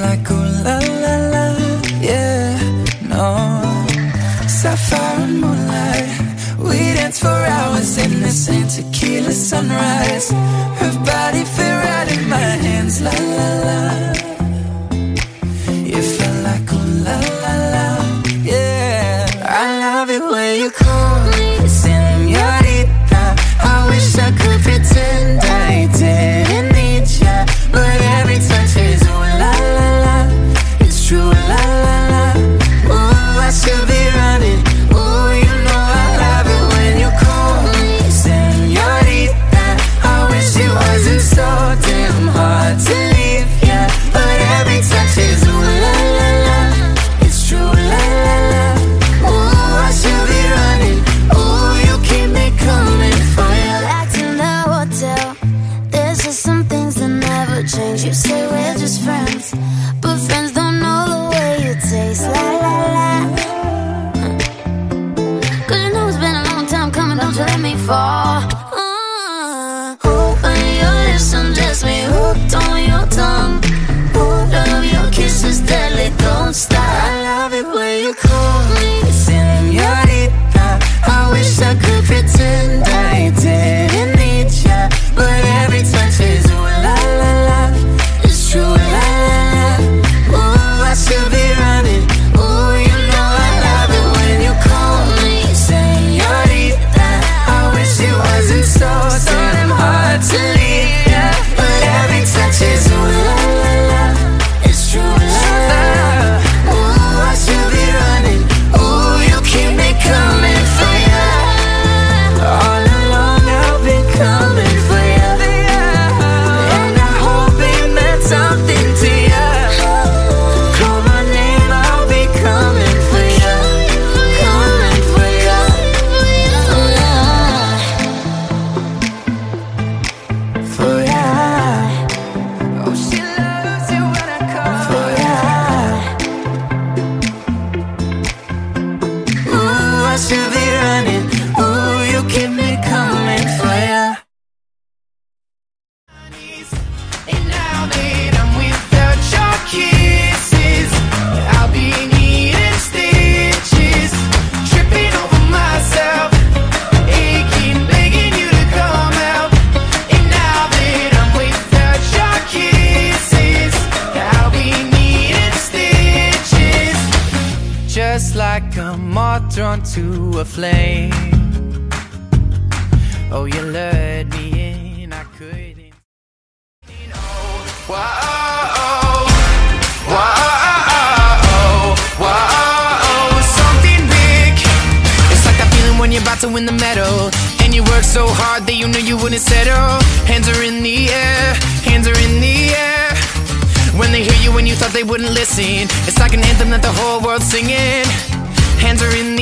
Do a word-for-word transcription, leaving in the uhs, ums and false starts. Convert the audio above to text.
like ooh la la la, yeah, no. Sapphire and moonlight, we dance for hours in the same tequila sunrise. Her body fit right in my hands, la la la. You feel like ooh la la la, yeah. I love it when you call me señorita. I wish I could pretend I didn't need ya, but every touch is ooh la la la. It's true, la la la. Ooh, I should be running. Ooh, you know I love it when you call me señorita. I wish it wasn't so damn hard to leave ya, but every touch is ooh la la la. It's true, la la la. Ooh, I should be running. Ooh, you keep me coming for you. Locked in the hotel, there's just some things that never change. You say we're just friends, but friends don't know the way you taste. La la la. Don't you let me fall. uh, Open your lips and dress me hooked on your tongue. Ooh, love your kisses deadly, don't stop. I love it when you call me señorita. I wish I could pretend I didn't need ya, but every touch is ooh la la la. It's true, la la la. Ooh, I should be running. Ooh, you know I love it when you call me señorita. I wish it wasn't so, so damn hard to leave, yeah. But every touch is ooh la la la. It's true, la la la. Ooh, I should be running. Ooh, you keep me coming for ya. All along I've been coming for ya, and I hope it meant something to ya. Call my name, I'll be coming for ya, coming for ya. Oh, yeah. For ya, oh, she loves you when I call for ya. Ooh, I should be running. Ooh, you keep me coming for ya. And now that I'm without your kisses, I'll be needing stitches, tripping over myself, aching, begging you to come out. And now that I'm without your kisses, I'll be needing stitches. Just like a moth drawn to a flame. Oh, you lured me in, I couldn't. Whoa, whoa, whoa, something big. It's like that feeling when you're about to win the medal, and you work so hard that you knew you wouldn't settle. Hands are in the air, hands are in the air. When they hear you and you thought they wouldn't listen, it's like an anthem that the whole world's singing. Hands are in the air.